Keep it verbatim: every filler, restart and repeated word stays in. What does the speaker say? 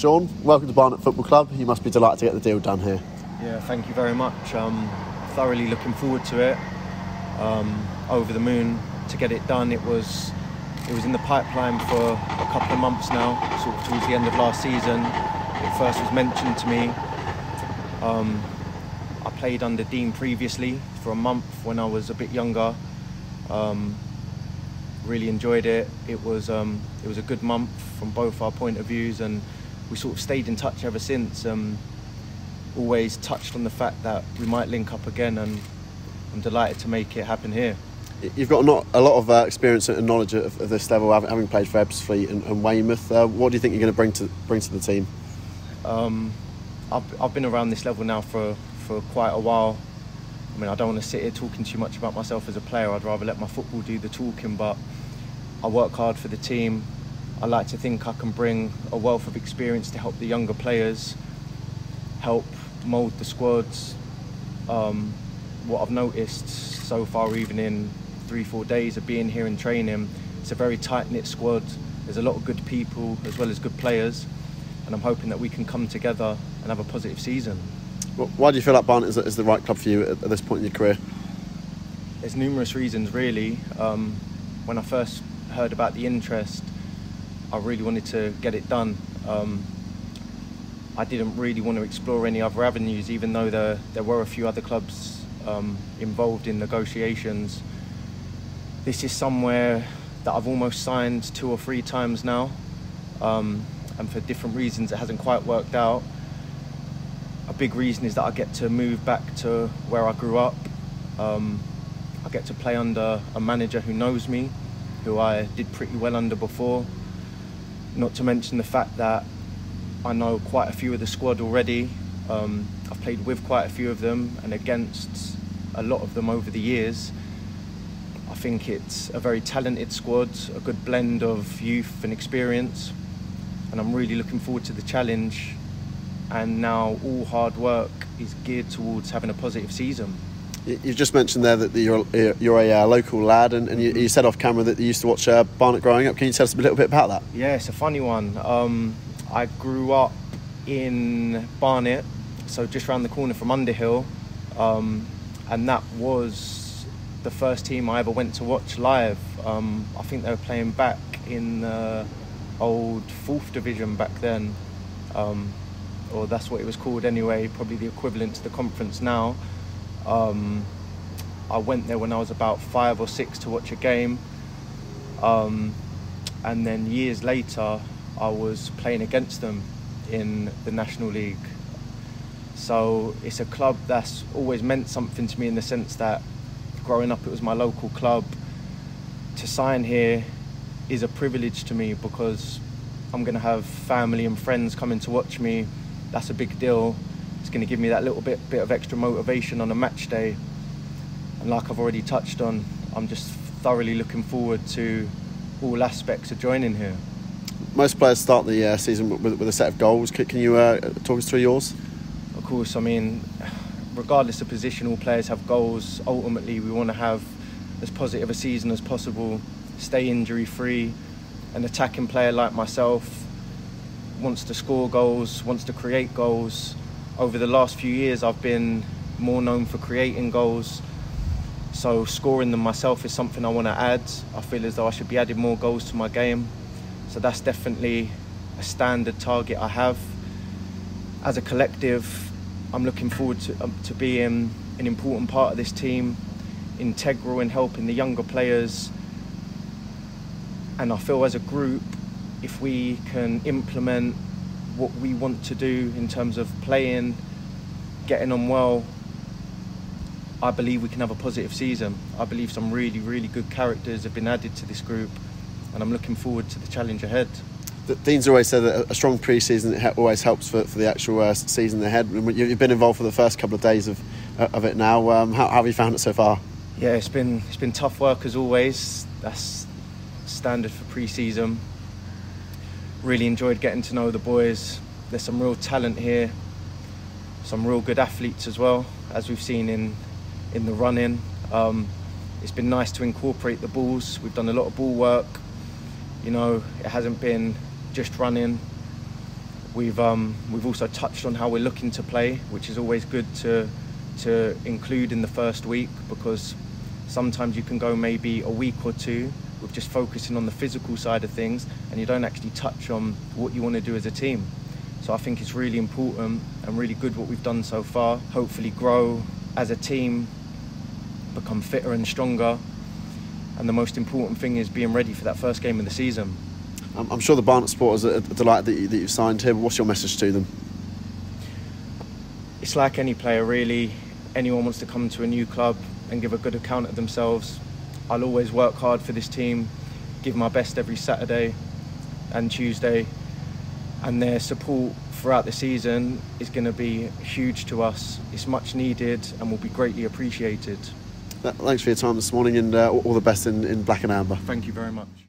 Sean, welcome to Barnet Football Club. You must be delighted to get the deal done here. Yeah, thank you very much. Um, thoroughly looking forward to it. Um, over the moon to get it done. It was it was in the pipeline for a couple of months now, sort of towards the end of last season. It first was mentioned to me. Um, I played under Dean previously for a month when I was a bit younger. Um, really enjoyed it. It was um, it was a good month from both our point of views, and we sort of stayed in touch ever since. Um, always touched on the fact that we might link up again, and I'm delighted to make it happen here. You've got not a lot of uh, experience and knowledge of, of this level, having played for Ebbsfleet and, and Weymouth. Uh, what do you think you're going to bring to bring to the team? Um, I've, I've been around this level now for for quite a while. I mean, I don't want to sit here talking too much about myself as a player. I'd rather let my football do the talking, but I work hard for the team. I like to think I can bring a wealth of experience to help the younger players, help mould the squads. Um, what I've noticed so far, even in three, four days of being here and training, it's a very tight-knit squad. There's a lot of good people as well as good players, and I'm hoping that we can come together and have a positive season. Why do you feel like Barnet is the right club for you at this point in your career? There's numerous reasons, really. Um, when I first heard about the interest, I really wanted to get it done. Um, I didn't really want to explore any other avenues, even though there, there were a few other clubs um, involved in negotiations. This is somewhere that I've almost signed two or three times now, um, and for different reasons it hasn't quite worked out. A big reason is that I get to move back to where I grew up. Um, I get to play under a manager who knows me, who I did pretty well under before. Not to mention the fact that I know quite a few of the squad already. Um, I've played with quite a few of them and against a lot of them over the years. I think it's a very talented squad, a good blend of youth and experience. And I'm really looking forward to the challenge. And now all hard work is geared towards having a positive season. You've just mentioned there that you're, you're a uh, local lad, and, and you, you said off camera that you used to watch uh, Barnet growing up. Can you tell us a little bit about that? Yeah, it's a funny one. Um, I grew up in Barnet, so just round the corner from Underhill, um, and that was the first team I ever went to watch live. Um, I think they were playing back in the old fourth division back then. Um, or that's what it was called anyway, probably the equivalent to the conference now. Um, I went there when I was about five or six to watch a game. Um, and then years later, I was playing against them in the National League. So it's a club that's always meant something to me, in the sense that growing up, it was my local club. To sign here is a privilege to me, because I'm going to have family and friends coming to watch me. That's a big deal. It's going to give me that little bit bit of extra motivation on a match day. And like I've already touched on, I'm just thoroughly looking forward to all aspects of joining here. Most players start the uh, season with, with a set of goals. Can, can you uh, talk us through yours? Of course. I mean, regardless of position, all players have goals. Ultimately, we want to have as positive a season as possible, stay injury-free. An attacking player like myself wants to score goals, wants to create goals. Over the last few years, I've been more known for creating goals. So scoring them myself is something I want to add. I feel as though I should be adding more goals to my game. So that's definitely a standard target I have. As a collective, I'm looking forward to, um, to being an important part of this team, integral in helping the younger players. And I feel as a group, if we can implement what we want to do in terms of playing, getting on well, I believe we can have a positive season. I believe some really, really good characters have been added to this group, and I'm looking forward to the challenge ahead. The Dean's always said that a strong pre-season always helps for, for the actual uh, season ahead. You've been involved for the first couple of days of, uh, of it now. Um, how, how have you found it so far? Yeah, it's been, it's been tough work as always. That's standard for pre-season. Really enjoyed getting to know the boys. There's some real talent here, some real good athletes as well, as we've seen in in the run-in. Um, it's been nice to incorporate the balls. We've done a lot of ball work. You know, it hasn't been just running. We've um, we've also touched on how we're looking to play, which is always good to to include in the first week, because sometimes you can go maybe a week or two with just focusing on the physical side of things, and you don't actually touch on what you want to do as a team. So I think it's really important and really good what we've done so far. Hopefully grow as a team, become fitter and stronger, and the most important thing is being ready for that first game of the season. I'm sure the Barnet supporters are delighted that, you, that you've signed him. What's your message to them? It's like any player really. Anyone wants to come to a new club and give a good account of themselves. I'll always work hard for this team, give my best every Saturday and Tuesday, and their support throughout the season is going to be huge to us. It's much needed and will be greatly appreciated. Thanks for your time this morning, and uh, all the best in, in black and amber. Thank you very much.